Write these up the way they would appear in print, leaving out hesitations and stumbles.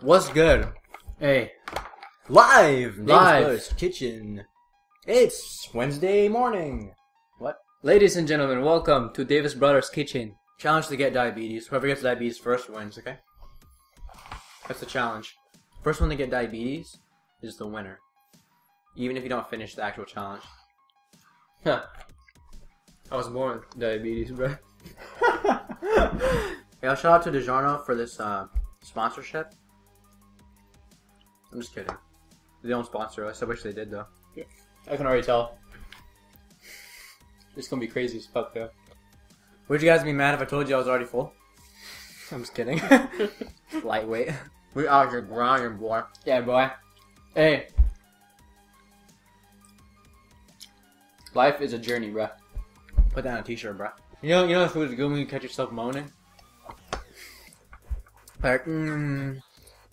What's good? Hey. Live! Davis Brothers Kitchen. It's Wednesday morning. What? Ladies and gentlemen, welcome to Davis Brothers Kitchen. Challenge to get diabetes. Whoever gets diabetes first wins, okay? That's the challenge. First one to get diabetes is the winner. Even if you don't finish the actual challenge. Huh. I was born with diabetes, bro. Yeah, shout out to DiGiorno for this sponsorship. I'm just kidding. They don't sponsor us. I wish they did, though. Yeah. I can already tell. It's gonna be crazy as fuck, though. Would you guys be mad if I told you I was already full? I'm just kidding. Lightweight. We out here grinding, boy. Yeah, boy. Hey. Life is a journey, bruh. Put down a t-shirt, bruh. You know the food's good when you catch yourself moaning? Like,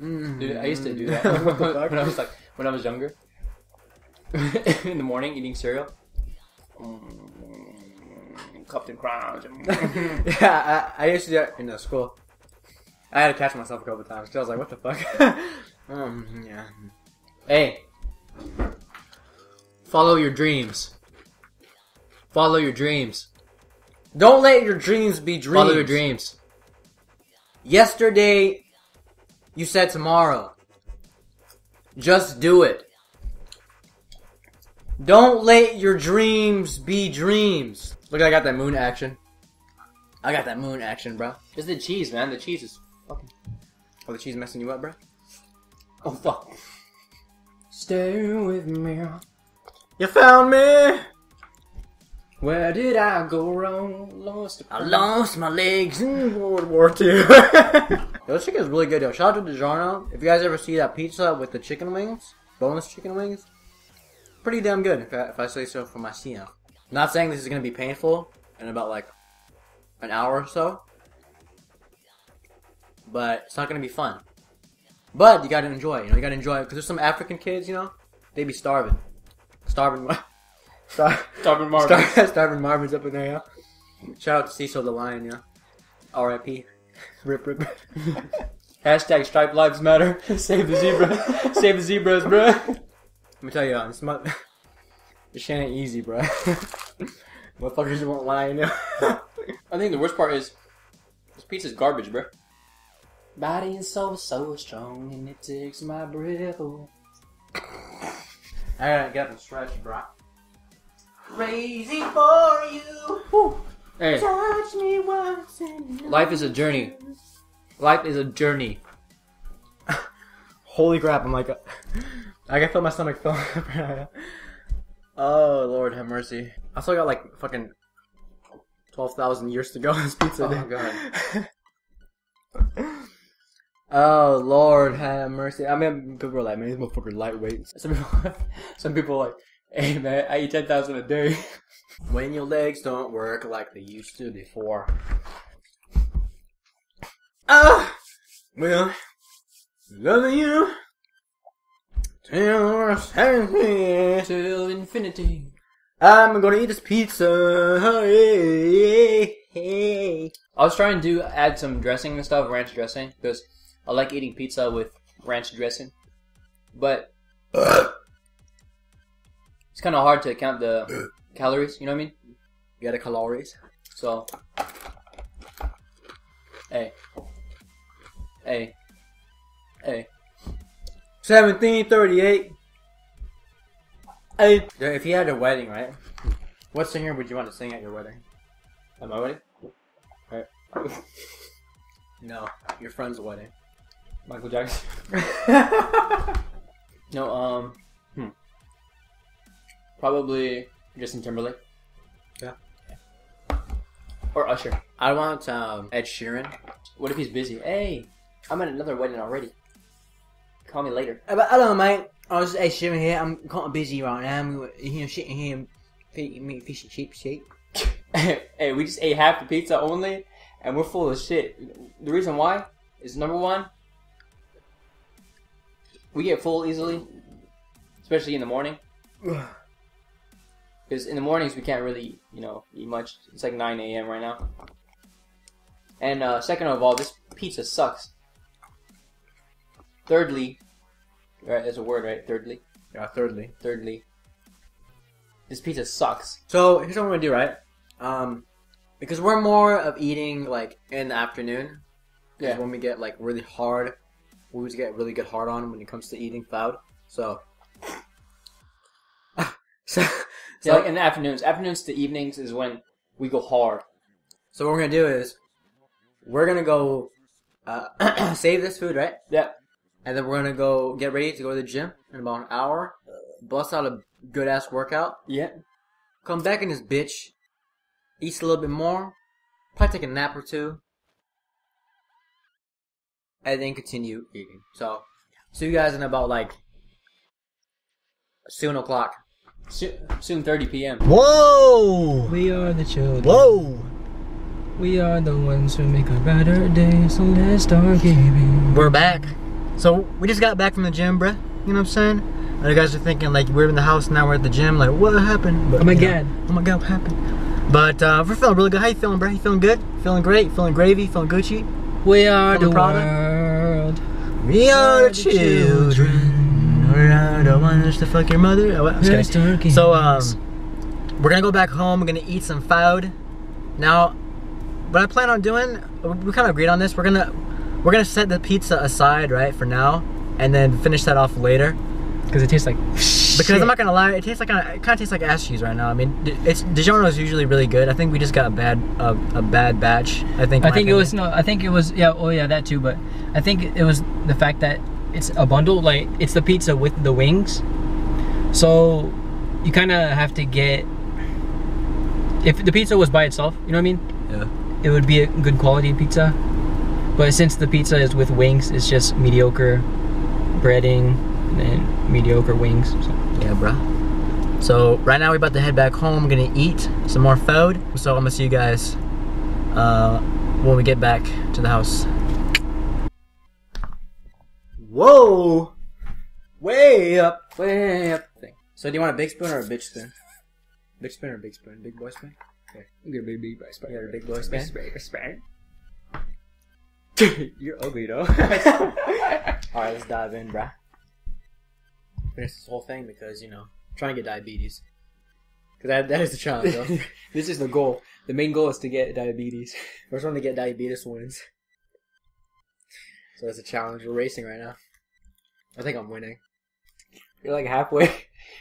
Dude, I used to do that when I was younger. In the morning, eating cereal. Cupped in crowds. Yeah, I used to do that in school. I had to catch myself a couple times because I was like, what the fuck? Yeah. Hey. Follow your dreams. Follow your dreams. Don't let your dreams be dreams. Follow your dreams. Yesterday, you said tomorrow. Just do it. Don't let your dreams be dreams. Look, I got that moon action. I got that moon action, bro. It's the cheese, man. The cheese is fucking... Oh, the cheese messing you up, bro? Oh, fuck. Stay with me. You found me. Where did I go wrong? I lost my legs in World War II. Yo, this chicken's really good, yo. Shout out to DiGiorno. If you guys ever see that pizza with the chicken wings, boneless chicken wings, pretty damn good, if I say so for myself. Not saying this is going to be painful in about like an hour or so, but it's not going to be fun. But you got to enjoy it, you know, you got to enjoy it, because there's some African kids, you know, they be starving. Starving Marvin's up in there, yeah. Shout out to Cecil the Lion, yeah. R.I.P. Rip. Hashtag Stripe Lives Matter. Save the zebra. Save the zebras, bro. Let me tell you, this shit ain't easy, bro. Motherfuckers won't lie, you know. I think the worst part is this pizza's garbage, bro. Body and soul is so strong, and it takes my breath away. I gotta get up and stretch, bro. Crazy for you. Woo. Hey. Touch me once and life is a journey. Life is a journey. Holy crap, I'm like a... I can feel my stomach filling up right now. Oh, Lord have mercy. I still got like fucking 12,000 years to go on this pizza. Oh, God. Oh, Lord have mercy. I mean, people are like, man, these motherfuckers lightweight. Some people are like, hey man, I eat 10,000 a day. When your legs don't work like they used to before. Ah! Well, loving you till infinity. I'm gonna eat this pizza. Hey. I was trying to add some dressing and stuff, ranch dressing, because I like eating pizza with ranch dressing. But... It's kind of hard to count the calories, you know what I mean? Yeah, the calories. So, hey. 1738. Hey. If you had a wedding, right? What singer would you want to sing at your wedding? At my wedding? Right. No, your friend's wedding. Michael Jackson. No, probably Justin Timberlake. Yeah. Or Usher. I want Ed Sheeran. What if he's busy? Hey, I'm at another wedding already. Call me later. Hello, mate. I was Ed Sheeran here. I'm kind of busy right now. I'm shitting him. Fish and cheap shit. Hey, we just ate half the pizza only, and we're full of shit. The reason why is, number one, we get full easily, especially in the morning. Because in the mornings we can't really, you know, eat much. It's like 9 a.m. right now. And second of all, this pizza sucks. Thirdly, right, that's a word, right? Thirdly? Yeah, thirdly. Thirdly. This pizza sucks. So, here's what I'm going to do, right? Because we're more of eating, like, in the afternoon. Yeah. When we get, like, really hard, we always get really good hard on when it comes to eating cloud. So. So, like, in the afternoons. Afternoons to evenings is when we go hard. So, what we're going to do is, we're going to go save this food, right? Yeah. And then we're going to go get ready to go to the gym in about an hour. Bust out a good-ass workout. Yeah. Come back in this bitch. Eat a little bit more. Probably take a nap or two. And then continue eating. So, see you guys in about, like, soon o'clock. Soon 30 p.m. Whoa! We are the children. Whoa! We are the ones who make a better day, so let's start gaming. We're back. So, we just got back from the gym, bruh. You know what I'm saying? And you guys are thinking, like, we're in the house, now we're at the gym. Like, what happened? But, oh my god, what happened? But, we're feeling really good. How you feeling, bro? You feeling good? Feeling great? Feeling gravy? Feeling Gucci? We are the world. We are the children. We are the ones to fuck your mother. Oh, okay. So, we're gonna go back home. We're gonna eat some food. Now, what I plan on doing, we kind of agreed on this. We're gonna set the pizza aside, right, for now, and then finish that off later. Because it tastes like shit. Because I'm not gonna lie, it tastes like it kind of tastes like ass cheese right now. I mean, it's DiGiorno is usually really good. I think we just got a bad batch. I think it was, yeah. Oh yeah, that too. But I think it was the fact that it's a bundle, like it's the pizza with the wings. So you kind of have to get, if the pizza was by itself, you know what I mean? Yeah. It would be a good quality pizza. But since the pizza is with wings, it's just mediocre breading. And mediocre wings. So. Yeah, bruh. So right now we're about to head back home. I'm gonna eat some more food. So I'm gonna see you guys when we get back to the house. Whoa! Way up, way up. So do you want a big spoon or a bitch spoon? Big spoon or big spoon? Big boy spoon? Yeah, you get a big boy spoon. You got a big boy spoon? You're ugly though. Alright, let's dive in, bruh. Finish this whole thing because, you know, I'm trying to get diabetes. Because that is the challenge, though. This is the goal. The main goal is to get diabetes. First one to get diabetes wins. So that's a challenge. We're racing right now. I think I'm winning. You're like halfway.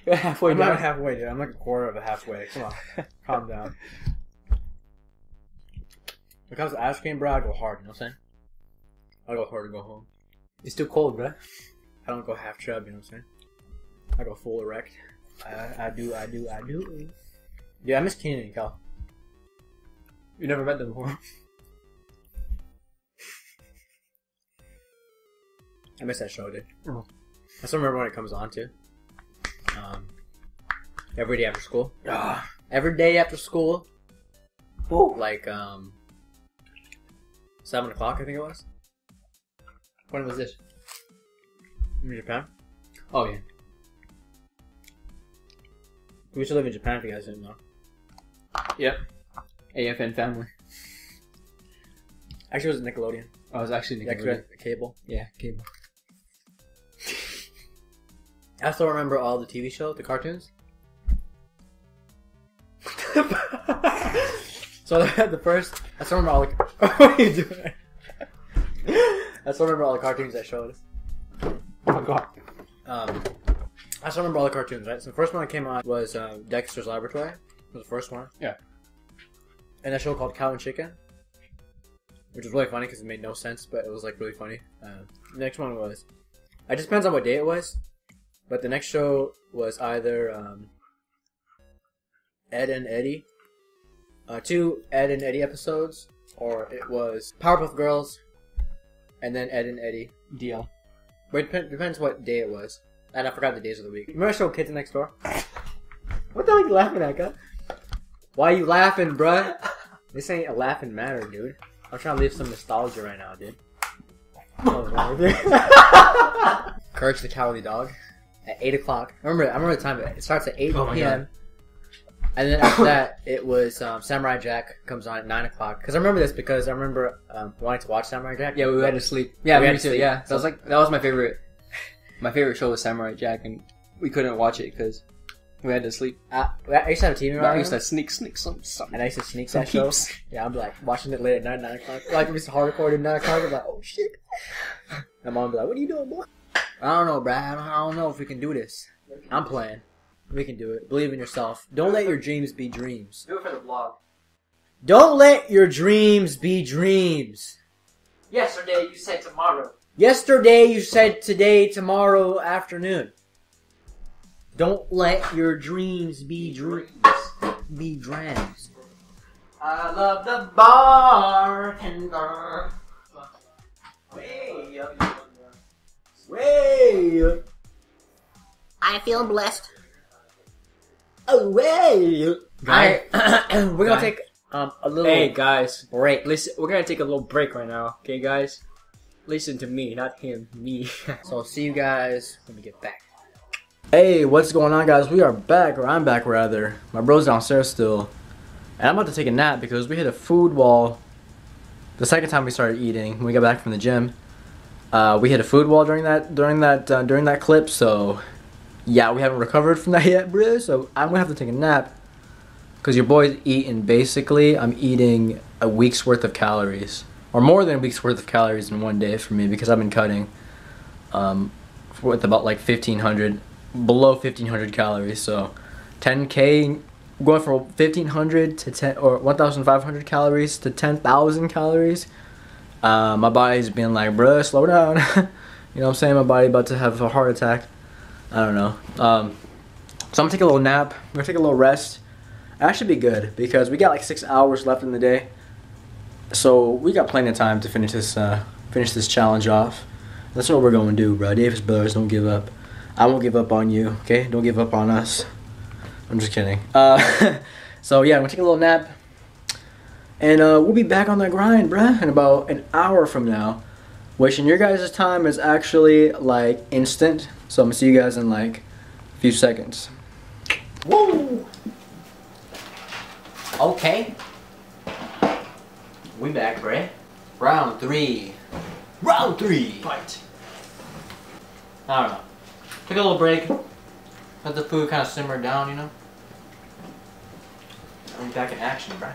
You're halfway. I'm not halfway, dude. I'm like a quarter of a halfway. Come on. Calm down. When it comes to ice cream, bro, I go hard. You know what I'm saying? I go hard to go home. It's too cold, bro. I don't go half chub. You know what I'm saying? I go full erect. I do. Yeah, I miss Keenan and Kel. You never met them before. I miss that show, dude. Oh. I still remember when it comes on, too. Every day after school. Ugh. Every day after school. Ooh. Like, 7 o'clock, I think it was. When was this? In Japan? Oh, yeah. We used to live in Japan if you guys didn't know. Yep. AFN family. Actually, it was Nickelodeon. Oh, it was actually Nickelodeon. Cable. Yeah, cable. I still remember all the TV shows, the cartoons. So the first, I still remember all the. What are you doing? I still remember all the cartoons that showed us. Oh god. I still remember all the cartoons, right? So the first one that came on was Dexter's Laboratory. It was the first one. Yeah. And that show called Cow and Chicken, which was really funny because it made no sense, but it was like really funny. The next one was, it just depends on what day it was, but the next show was either Ed and Eddie, two Ed and Eddie episodes, or it was Powerpuff Girls, and then Ed and Eddie. Deal. But it depends what day it was. And I forgot the days of the week. Remember the show Kids Next Door? What the hell are you laughing at, guy? Why are you laughing, bruh? This ain't a laughing matter, dude. I'm trying to leave some nostalgia right now, dude. Courage the Cowardly Dog at 8 o'clock. I remember the time. It starts at 8 p.m. And then after that, it was Samurai Jack comes on at 9 o'clock. Because I remember this because I remember wanting to watch Samurai Jack. Yeah, we had to sleep. Yeah, we had to sleep. Yeah, so I was like, that was my favorite. My favorite show was Samurai Jack, and we couldn't watch it because we had to sleep. I used to have a TV around. I used to sneak some. And I used to sneak some shows. Yeah, I'm like watching it late at night, 9 o'clock. Like, it's hardcore at 9 o'clock. I'm like, oh shit. My mom be like, what are you doing, boy? I don't know, Brad. I don't know if we can do this. I'm playing. We can do it. Believe in yourself. Don't let your dreams be dreams. Do it for the vlog. Don't let your dreams be dreams. Yesterday you said tomorrow. Yesterday you said today, tomorrow, afternoon. Don't let your dreams be dreams. Be dreams. I love the bartender. Way up. Way up. I feel blessed. Away. Right. We're gonna take a little break. Listen, we're gonna take a little break right now, okay, guys? Listen to me, not him, me. So see you guys when we get back. Hey, what's going on, guys? We are back, or I'm back rather. My bro's downstairs still, and I'm about to take a nap because we hit a food wall. The second time we started eating when we got back from the gym, we hit a food wall during that clip. So. Yeah, we haven't recovered from that yet, bro, so I'm gonna have to take a nap. Because your boy's eating, basically, I'm eating a week's worth of calories. Or more than a week's worth of calories in one day for me, because I've been cutting with about like 1,500, below 1,500 calories. So 10K, going from 1,500 to 10, or 1,500 calories to 10,000 calories. My body's being like, bro, slow down. You know what I'm saying? My body about to have a heart attack. I don't know. So I'm gonna take a little nap. I'm gonna take a little rest. That should be good because we got like 6 hours left in the day, so we got plenty of time to finish this challenge off. That's what we're gonna do, bro. Davis Brothers, don't give up. I won't give up on you, okay? Don't give up on us. I'm just kidding. So yeah, I'm gonna take a little nap, and we'll be back on that grind, bruh, in about an hour from now, which in your guys' time is actually like instant. So I'm gonna see you guys in like a few seconds. Woo! Okay. We back, Bray. Round three. Round three! Fight! I don't know. Took a little break. Let the food kind of simmer down, you know? I'm back in action, Bray.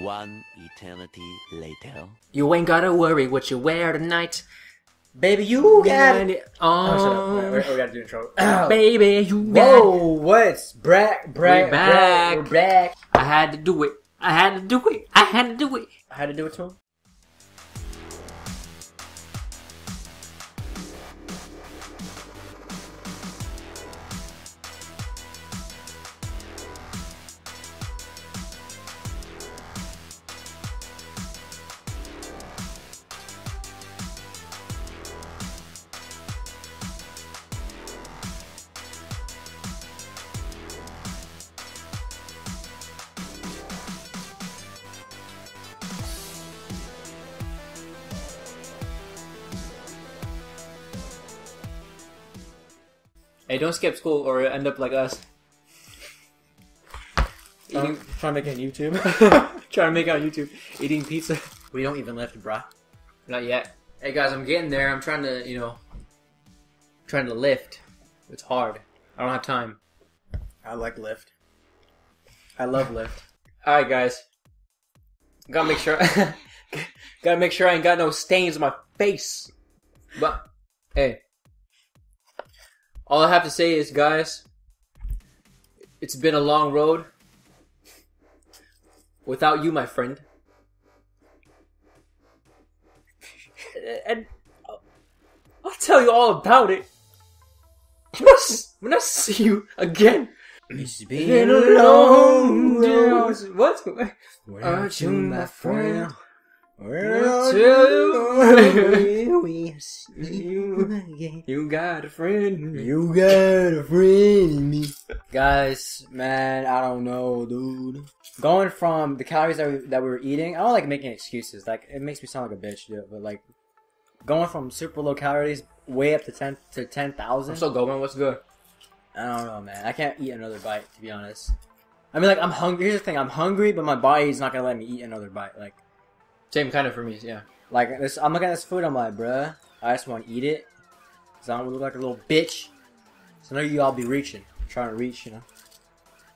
One eternity later. You ain't gotta worry what you wear tonight. Baby, you got it on. Oh, shut up. We gotta do intro. Baby, you got it. Whoa, what's We're back. I had to do it. I had to do it to him? Hey, don't skip school or end up like us. Trying to make it on YouTube. Trying to make it on YouTube. Eating pizza. We don't even lift, bruh. Not yet. Hey guys, I'm getting there. I'm trying to, you know, trying to lift. It's hard. I don't have time. I like lift. I love lift. Alright guys. Gotta make sure. Gotta make sure I ain't got no stains on my face. But, hey. All I have to say is, guys, it's been a long road. Without you, my friend. and I'll tell you all about it when I see you again. It's been a long time. What? Aren't you my friend? Well, you got a friend. You got a friend. Guys, man, I don't know, dude. Going from the calories that we were eating, I don't like making excuses. Like, it makes me sound like a bitch, dude. But like, going from super low calories way up to 10,000. I'm still going. What's good? I don't know, man. I can't eat another bite, to be honest. I mean, like, I'm hungry. Here's the thing: I'm hungry, but my body's not gonna let me eat another bite. Like. Same kind of for me, yeah. Like, this, I'm looking at this food, I'm like, bruh, I just want to eat it. Because I don't look like a little bitch. So now you all be reaching. Trying to reach, you know.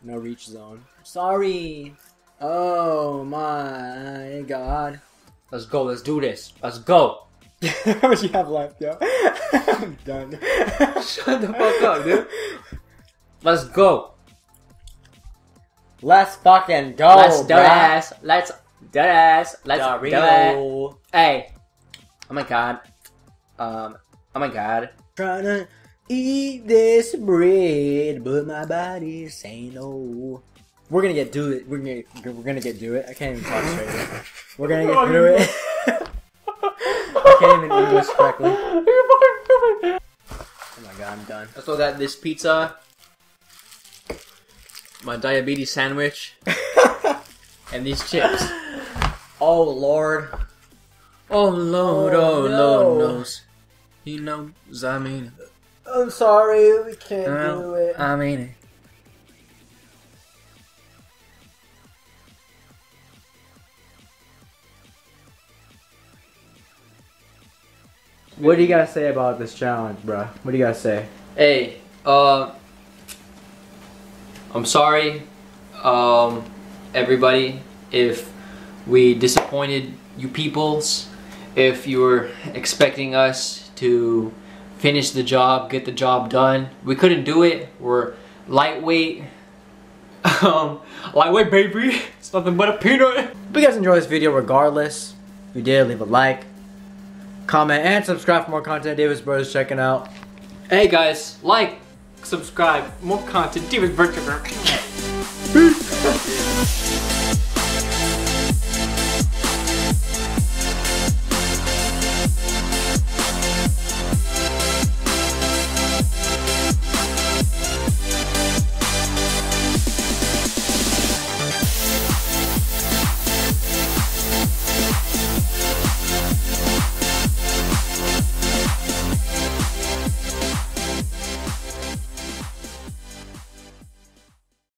No reach zone. Sorry. Oh, my God. Let's go, let's do this. Let's go. How much you have left, yo? I'm done. Shut the fuck up, dude. Let's go. Let's fucking go, let's do this. Let's Deadass, let's Dorito. Do it. Hey, oh my God, oh my God. Trying to eat this bread, but my body say no. We're gonna get do it. We're gonna get do it. I can't even talk straight. Right. We're gonna get do it. I can't even English correctly. Oh my God, I'm done. I still got this pizza, my diabetes sandwich, and these chips. Oh Lord. Oh Lord, oh Lord knows. He knows, I mean it. I'm sorry, we can't do it. I mean it. What do you guys say about this challenge, bruh? What do you guys say? Hey, I'm sorry, everybody, if we disappointed you peoples, if you were expecting us to finish the job, get the job done, we couldn't do it. We're lightweight, lightweight baby, it's nothing but a peanut. If you guys enjoy this video regardless, if you did, leave a like, comment, and subscribe for more content. Davis Brothers checking out. Hey guys, like, subscribe, more content, Davis Brothers. Peace.